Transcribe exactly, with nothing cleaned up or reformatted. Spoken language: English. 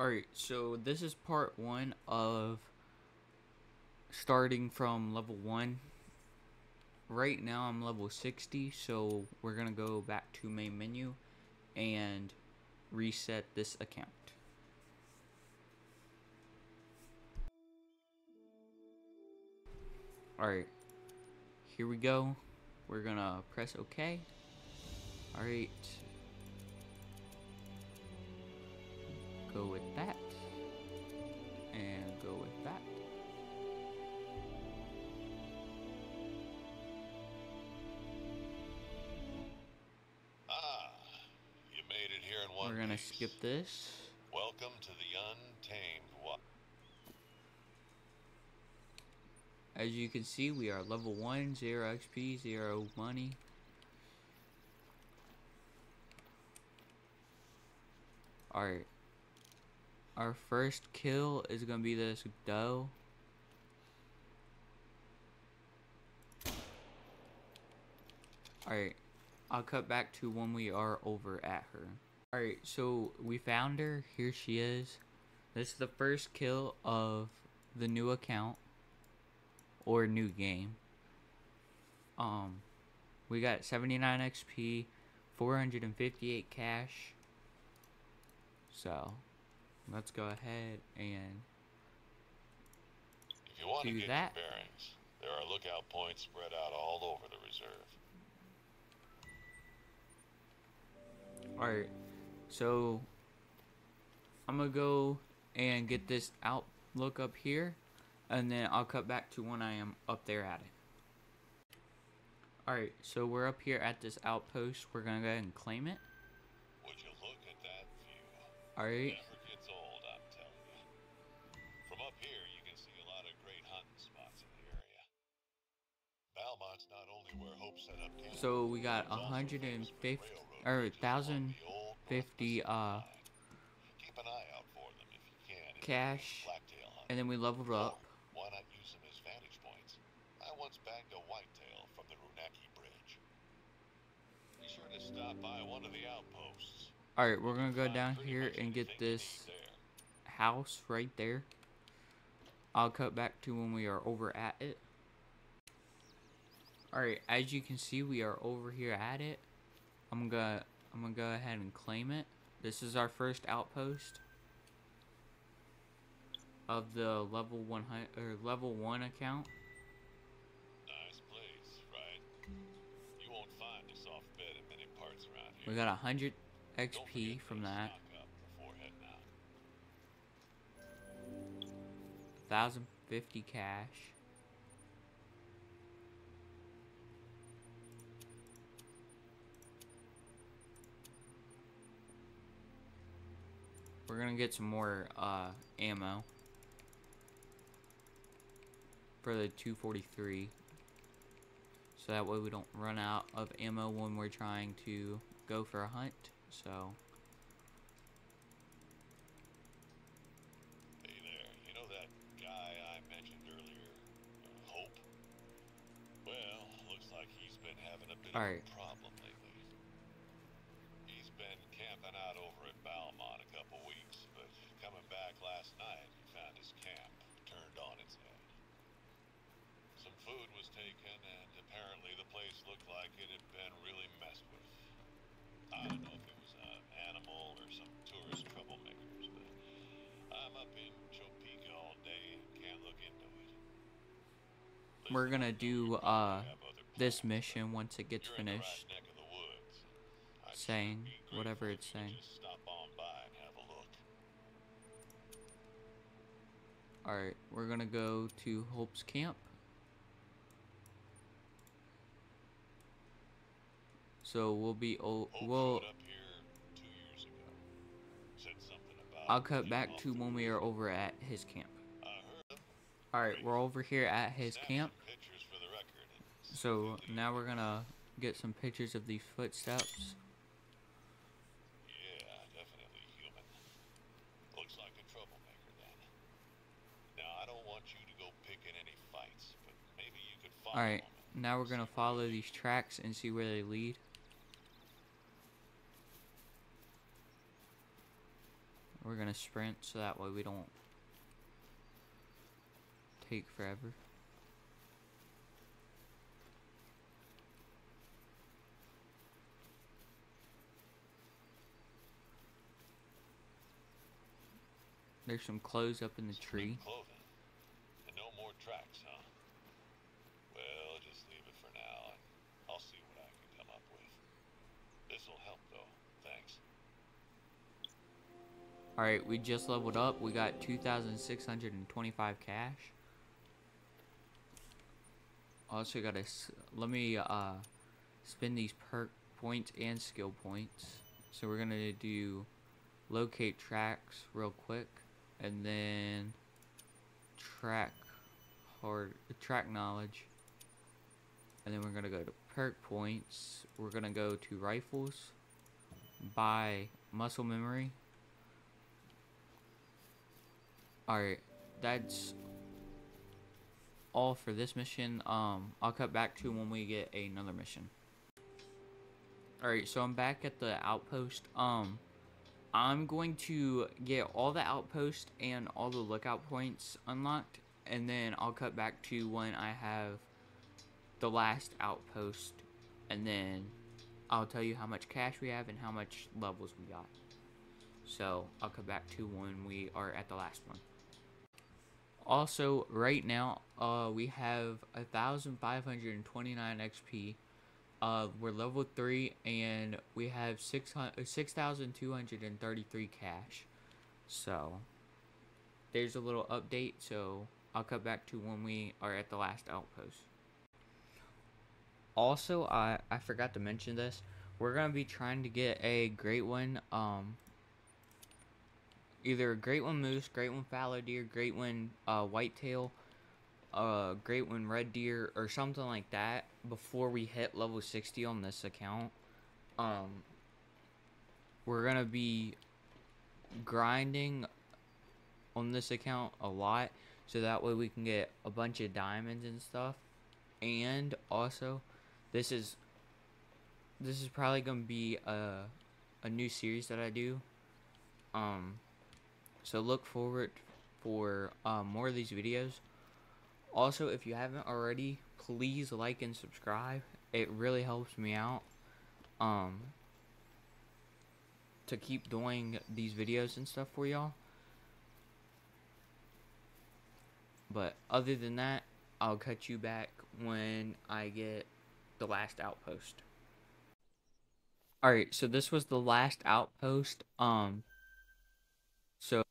Alright, so this is part one of starting from level one. Right now I'm level sixty, so we're gonna go back to main menu and reset this account. Alright, here we go. We're gonna press OK. Alright, go with that, and go with that. Ah, you made it here in one. We're gonna piece. Skip this. Welcome to the untamed one. As you can see, we are level one, zero X P, zero money. All right. Our first kill is gonna be this doe. Alright, I'll cut back to when we are over at her. Alright, so we found her. Here she is. This is the first kill of the new account or new game. Um, we got seventy-nine X P, four hundred fifty-eight cash. So let's go ahead and if you want do to get that. Your bearings, there are lookout points spread out all over the reserve. Alright, so I'm gonna go and get this outlook up here, and then I'll cut back to when I am up there at it. Alright, so we're up here at this outpost. We're gonna go ahead and claim it. Would you look at that view? Alright. Yeah. So we got a hundred and fifty or thousand fifty uh cash, and then we leveled up. Why not use them as vantage points? I once bagged a whitetail from the Runeke Bridge. Be sure to stop by one of the outposts. All right, we're gonna go down here and get this house right there. I'll cut back to when we are over at it. Alright, as you can see, we are over here at it. I'm gonna I'm gonna go ahead and claim it. This is our first outpost of the level one hundred or level one account. Nice place, right? You won't find a soft bed in many parts around here. We got a hundred X P from that. Thousand fifty cash. We're gonna get some more uh, ammo for the two forty-three, so that way we don't run out of ammo when we're trying to go for a hunt. So hey there, you know that guy I mentioned earlier, Hope? Well, looks like he's been having a bit All of right. a problem lately. He's been camping out over at Balmont a couple weeks. Coming back last night, he found his camp turned on its head. Some food was taken, and apparently the place looked like it had been really messed with. I don't know if it was an animal or some tourist troublemakers, but I'm up in Chopeka all day and can't look into it. Listen, we're gonna do uh this mission once it gets finished. Right saying whatever it's saying. Alright, we're gonna go to Hope's camp. So we'll be old. We'll. I'll cut back to when we are over at his camp. Alright, we're over here at his camp. So now we're gonna get some pictures of these footsteps. Alright, now we're going to follow these tracks and see where they lead. We're gonna sprint so that way we don't take forever. There's some clothes up in the tree. Clothing. And no more tracks, huh? Well, just leave it for now, and I'll see what I can come up with. This'll help, though. Thanks. Alright, we just leveled up. We got two thousand six hundred twenty-five cash. Also got a... Let me uh, spend these perk points and skill points. So we're going to do locate tracks real quick. And then track hard track knowledge, and then we're gonna go to perk points. We're gonna go to rifles, buy muscle memory. Alright, that's all for this mission. Um, I'll cut back to when we get another mission. Alright, so I'm back at the outpost. Um. I'm going to get all the outposts and all the lookout points unlocked, and then I'll cut back to when I have the last outpost, and then I'll tell you how much cash we have and how much levels we got. So I'll cut back to when we are at the last one. Also, right now uh, we have one thousand five hundred twenty-nine X P. Uh, we're level three, and we have six thousand two hundred thirty-three cash. So, there's a little update, so I'll cut back to when we are at the last outpost. Also, I, I forgot to mention this. We're going to be trying to get a great one. Um, either a great one moose, great one fallow deer, great one uh, whitetail, Uh, great one red deer, or something like that before we hit level sixty on this account. Um, we're gonna be grinding on this account a lot, so that way we can get a bunch of diamonds and stuff. And also, this is this is probably gonna be a a new series that I do. Um, so look forward for uh, more of these videos. Also, if you haven't already, please like and subscribe. It really helps me out um, to keep doing these videos and stuff for y'all. But other than that, I'll cut you back when I get the last outpost. Alright, so this was the last outpost. Um, so...